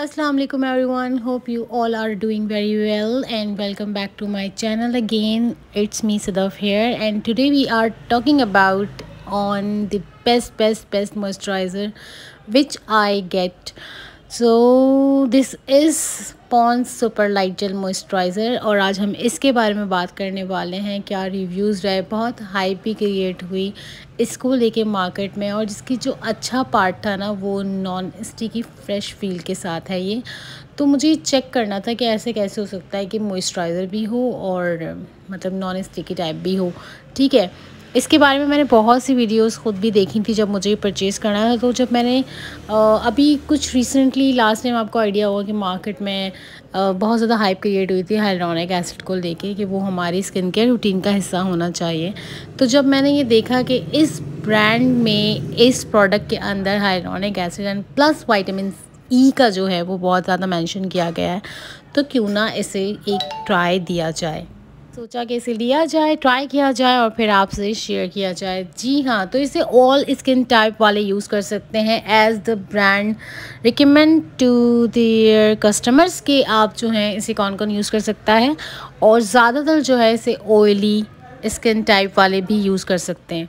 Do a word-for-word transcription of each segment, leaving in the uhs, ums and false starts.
अस्सलाम वालेकुम everyone, hope you all are doing very well and welcome back to my channel again. It's me Sadaf here and today we are talking about on the best best best moisturiser which I get. So this is Pond's super light gel moisturiser और आज हम इसके बारे में बात करने वाले हैं. क्या रिव्यूज़ रहे, बहुत हाइप भी क्रिएट हुई इसको लेके मार्केट में, और जिसकी जो अच्छा पार्ट था ना वो नॉन स्टिकी फ़्रेश फील के साथ है ये. तो मुझे चेक करना था कि ऐसे कैसे हो सकता है कि मॉइस्चराइज़र भी हो और मतलब नॉन स्टिकी टाइप भी हो. ठीक है, इसके बारे में मैंने बहुत सी वीडियोस ख़ुद भी देखी थी जब मुझे परचेज़ करना था. तो जब मैंने अभी कुछ रिसेंटली लास्ट टाइम आपको आइडिया होगा कि मार्केट में बहुत ज़्यादा हाइप क्रिएट हुई थी हाइलुरोनिक एसिड को लेके कि वो हमारी स्किन केयर रूटीन का हिस्सा होना चाहिए. तो जब मैंने ये देखा कि इस ब्रांड में इस प्रोडक्ट के अंदर hyaluronic acid and plus vitamin E का जो है वो बहुत ज़्यादा मैंशन किया गया है, तो क्यों ना इसे एक ट्राई दिया जाए. सोचा कि इसे लिया जाए, ट्राई किया जाए और फिर आपसे शेयर किया जाए. जी हाँ, तो इसे ऑल स्किन टाइप वाले यूज़ कर सकते हैं as the brand recommend to their customers के आप जो हैं इसे कौन कौन यूज़ कर सकता है, और ज़्यादातर जो है इसे ऑयली स्किन टाइप वाले भी यूज़ कर सकते हैं.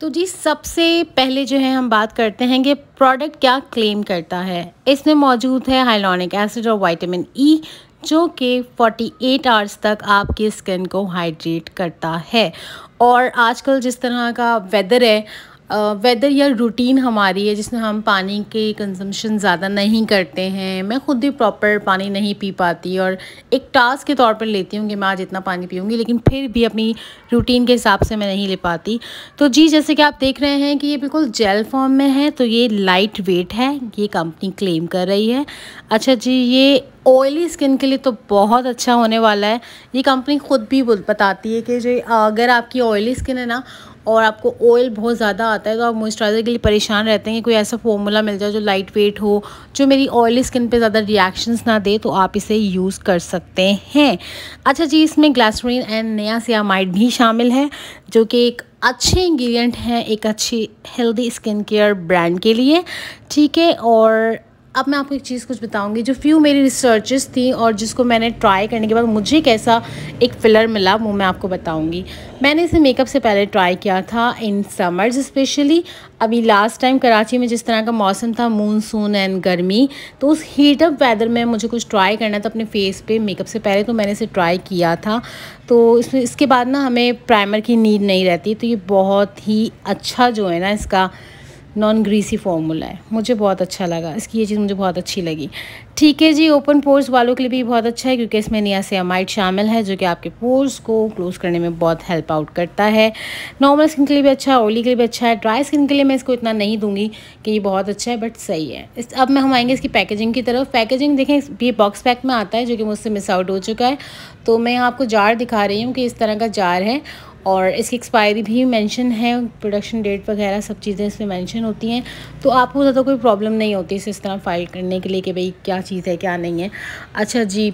तो जी सबसे पहले जो है हम बात करते हैं कि प्रोडक्ट क्या क्लेम करता है. इसमें मौजूद है हाइलुरोनिक एसिड और वाइटामिन ई जो कि अड़तालीस आवर्स तक आपकी स्किन को हाइड्रेट करता है. और आजकल जिस तरह का वेदर है, वेदर या रूटीन हमारी है जिसमें हम पानी के कंजम्पशन ज़्यादा नहीं करते हैं. मैं ख़ुद भी प्रॉपर पानी नहीं पी पाती और एक टास्क के तौर पर लेती हूँ कि मैं आज इतना पानी पीऊँगी, लेकिन फिर भी अपनी रूटीन के हिसाब से मैं नहीं ले पाती. तो जी जैसे कि आप देख रहे हैं कि ये बिल्कुल जेल फॉर्म में है, तो ये लाइट वेट है, ये कंपनी क्लेम कर रही है. अच्छा जी, ये ऑयली स्किन के लिए तो बहुत अच्छा होने वाला है. ये कंपनी ख़ुद भी बताती है कि जो अगर आपकी ऑयली स्किन है ना और आपको ऑयल बहुत ज़्यादा आता है तो आप मॉइस्चराइज़र के लिए परेशान रहते हैं कि कोई ऐसा फॉर्मूला मिल जाए जो लाइट वेट हो, जो मेरी ऑयली स्किन पे ज़्यादा रिएक्शंस ना दे, तो आप इसे यूज़ कर सकते हैं. अच्छा जी, इसमें ग्लासरीन एंड नियासिनामाइड भी शामिल है जो कि एक अच्छे इंग्रेडिएंट हैं एक अच्छी हेल्दी स्किन केयर ब्रांड के लिए. ठीक है, और अब मैं आपको एक चीज़ कुछ बताऊंगी जो फ्यू मेरी रिसर्चेस थी और जिसको मैंने ट्राई करने के बाद मुझे कैसा एक फिलर मिला वो मैं आपको बताऊंगी. मैंने इसे मेकअप से पहले ट्राई किया था इन समर्स स्पेशली. अभी लास्ट टाइम कराची में जिस तरह का मौसम था, मानसून एंड गर्मी, तो उस हीटअप वेदर में मुझे कुछ ट्राई करना था अपने फेस पे मेकअप से पहले, तो मैंने इसे ट्राई किया था. तो इसमें इसके बाद ना हमें प्राइमर की नीड नहीं रहती, तो ये बहुत ही अच्छा जो है ना इसका नॉन ग्रीसी फॉर्मूला है, मुझे बहुत अच्छा लगा. इसकी ये चीज़ मुझे बहुत अच्छी लगी. ठीक है जी, ओपन पोर्स वालों के लिए भी बहुत अच्छा है क्योंकि इसमें नियासिनामाइड शामिल है जो कि आपके पोर्स को क्लोज करने में बहुत हेल्प आउट करता है. नॉर्मल स्किन के लिए भी अच्छा है, ऑयली के लिए भी अच्छा है. ड्राई स्किन के लिए मैं इसको इतना नहीं दूंगी कि ये बहुत अच्छा है, बट सही है. इस अब मैं हम आएंगे इसकी पैकेजिंग की तरफ. पैकेजिंग देखें, ये बॉक्स पैक में आता है जो कि मुझसे मिस आउट हो चुका है. तो मैं आपको जार दिखा रही हूँ कि इस तरह का जार है और इसकी एक्सपायरी भी मेंशन है, प्रोडक्शन डेट वगैरह सब चीज़ें इसमें मेंशन होती हैं. तो आपको ज़्यादा कोई प्रॉब्लम नहीं होती इसे इस तरह फाइल करने के लिए कि भाई क्या चीज़ है क्या नहीं है. अच्छा जी,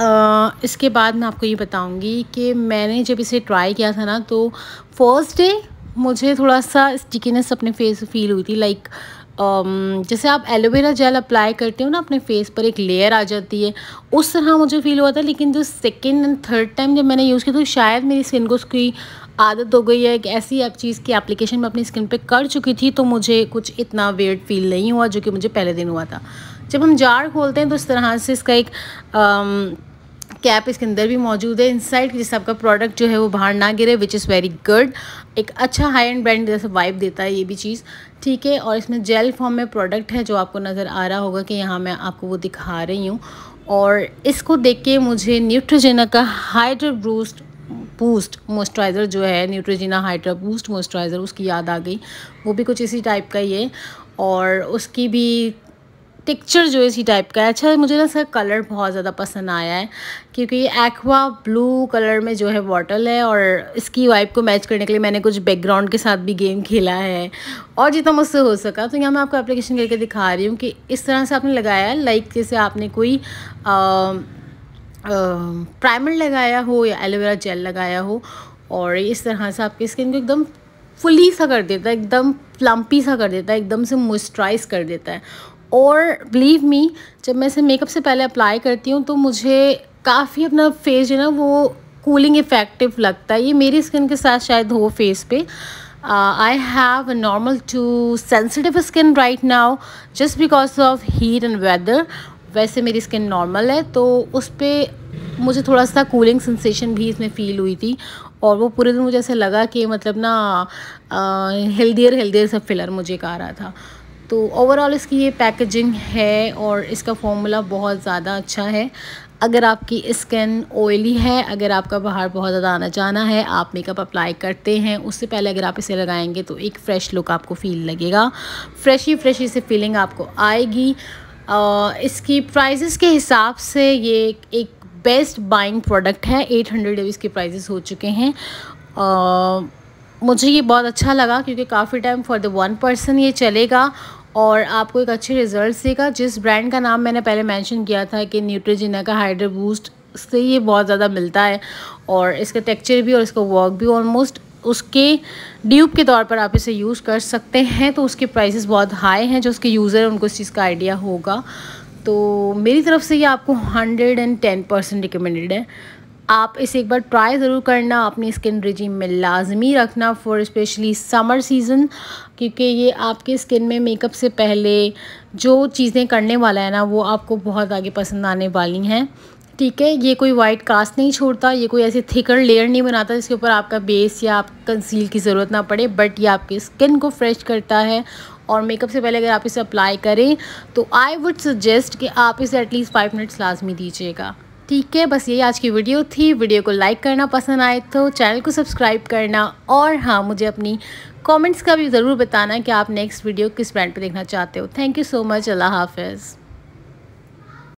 आ, इसके बाद मैं आपको ये बताऊंगी कि मैंने जब इसे ट्राई किया था ना तो फर्स्ट डे मुझे थोड़ा सा स्टिकीनेस अपने फेस फील हुई थी. लाइक Um, जैसे आप एलोवेरा जेल अप्लाई करते हो ना अपने फेस पर एक लेयर आ जाती है, उस तरह मुझे फ़ील हुआ था. लेकिन जो सेकेंड एंड थर्ड टाइम जब मैंने यूज़ किया तो शायद मेरी स्किन को उसकी आदत हो गई है कि ऐसी आप चीज़ की एप्लीकेशन मैं अपनी स्किन पे कर चुकी थी, तो मुझे कुछ इतना वेट फील नहीं हुआ जो कि मुझे पहले दिन हुआ था. जब हम जार खोलते हैं तो इस तरह से इसका एक um, कैप इसके अंदर भी मौजूद है इनसाइड, जिससे आपका प्रोडक्ट जो है वो बाहर ना गिरे, विच इज़ वेरी गुड. एक अच्छा हाई एंड ब्रांड जैसे वाइब देता है ये भी चीज़. ठीक है, और इसमें जेल फॉर्म में प्रोडक्ट है जो आपको नज़र आ रहा होगा कि यहाँ मैं आपको वो दिखा रही हूँ. और इसको देख के मुझे न्यूट्रोजेना का हाइड्रा बूस्ट बूस्ट मॉइस्चराइज़र जो है न्यूट्रोजेना हाइड्रा बूस्ट मॉइस्चराइज़र उसकी याद आ गई. वो भी कुछ इसी टाइप का ही है और उसकी भी टेक्चर जो इसी टाइप का है. अच्छा, मुझे ना इसका कलर बहुत ज़्यादा पसंद आया है क्योंकि ये एक्वा ब्लू कलर में जो है बॉटल है और इसकी वाइब को मैच करने के लिए मैंने कुछ बैकग्राउंड के साथ भी गेम खेला है और जितना मुझसे हो सका. तो यहाँ मैं आपको एप्लीकेशन करके दिखा रही हूँ कि इस तरह से आपने लगाया है, लाइक जैसे आपने कोई आ, प्राइमर लगाया हो या एलोवेरा जेल लगाया हो, और इस तरह से आपकी स्किन को एकदम फुली सा कर देता है, एकदम प्लम्पी सा कर देता है, एकदम से मॉइस्चराइज़ कर देता है. और बिलीव मी जब मैं इसे मेकअप से पहले अप्लाई करती हूँ तो मुझे काफ़ी अपना फेस जो है ना वो कूलिंग इफेक्टिव लगता है। ये मेरी स्किन के साथ शायद हो फेस पे। I have a normal to sensitive skin right now just because of heat and weather. वैसे मेरी स्किन नॉर्मल है तो उस पर मुझे थोड़ा सा कूलिंग सेंसेशन भी इसमें फ़ील हुई थी और वो पूरे दिन मुझे ऐसा लगा कि मतलब ना हेल्दियर हेल्दियर सब फिलर मुझे कह रहा था। तो ओवरऑल इसकी ये पैकेजिंग है और इसका फॉर्मूला बहुत ज़्यादा अच्छा है। अगर आपकी स्किन ऑयली है, अगर आपका बाहर बहुत ज़्यादा आना जाना है, आप मेकअप अप्लाई करते हैं उससे पहले अगर आप इसे लगाएंगे तो एक फ़्रेश लुक आपको फ़ील लगेगा, फ्रेश ही फ्रेश से फीलिंग आपको आएगी। आ, इसकी प्राइसेस के हिसाब से ये एक बेस्ट बाइंग प्रोडक्ट है। एट हंड्रेड इसके प्राइसेस हो चुके हैं। आ, मुझे ये बहुत अच्छा लगा क्योंकि काफ़ी time for the one person ये चलेगा और आपको एक अच्छे रिजल्ट देगा। जिस ब्रांड का नाम मैंने पहले मेंशन किया था कि न्यूट्रोजेना का हाइड्रा बूस्ट, उससे ये बहुत ज़्यादा मिलता है और इसका टेक्सचर भी और इसका वर्क भी ऑलमोस्ट उसके ड्यूब के तौर पर आप इसे यूज़ कर सकते हैं। तो उसके प्राइसेस बहुत हाई हैं, जो उसके यूज़र हैं उनको इस चीज़ का आइडिया होगा। तो मेरी तरफ से ये आपको hundred and ten percent recommended है। आप इसे एक बार ट्राई ज़रूर करना, अपनी स्किन रिजीम में लाजमी रखना फॉर स्पेशली समर सीज़न, क्योंकि ये आपके स्किन में मेकअप से पहले जो चीज़ें करने वाला है ना वो आपको बहुत आगे पसंद आने वाली हैं। ठीक है, ये कोई वाइट कास्ट नहीं छोड़ता, ये कोई ऐसे थिकर लेयर नहीं बनाता जिसके ऊपर आपका बेस या आप कंसील की ज़रूरत ना पड़े, बट ये आपकी स्किन को फ्रेश करता है। और मेकअप से पहले अगर आप इसे अप्लाई करें तो आई वुड सजेस्ट कि आप इसे एटलीस्ट फाइव मिनट्स लाजमी दीजिएगा। ठीक है, बस यही आज की वीडियो थी। वीडियो को लाइक करना पसंद आए तो चैनल को सब्सक्राइब करना और हाँ, मुझे अपनी कमेंट्स का भी ज़रूर बताना कि आप नेक्स्ट वीडियो किस ब्रांड पर देखना चाहते हो। Thank you so much. अल्लाह हाफिज़।